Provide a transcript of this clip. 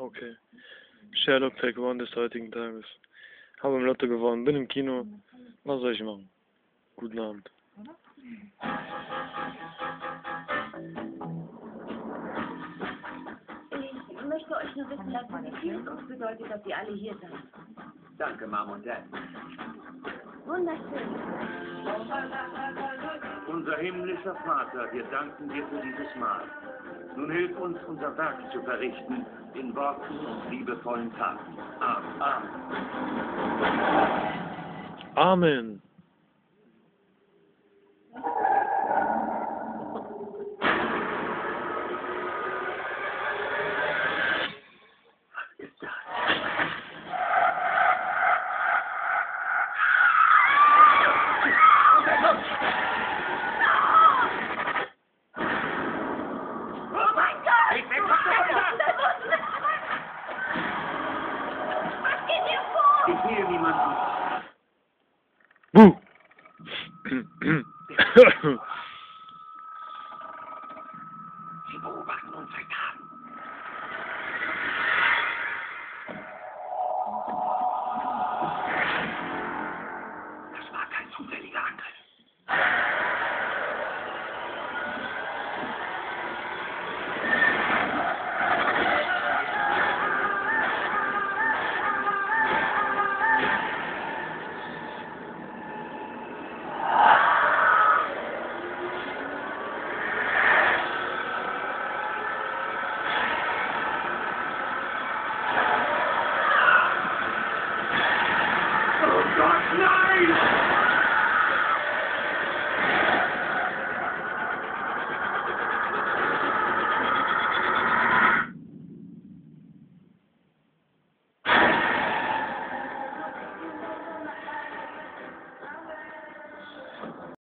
Okay. Sherlock, der Gewinn des heutigen Tages. Habe im Lotto gewonnen, bin im Kino. Was soll ich machen? Guten Abend. Ich möchte euch nur wissen lassen, wie viel es uns bedeutet, dass ihr alle hier seid. Danke, Mom und Dad. Wunderschön. Unser himmlischer Vater, wir danken dir für dieses Mal. Nun hilf uns, unser Werk zu verrichten, in Worten und liebevollen Taten. Amen. Amen. Amen. Ich sehe niemanden. Buh.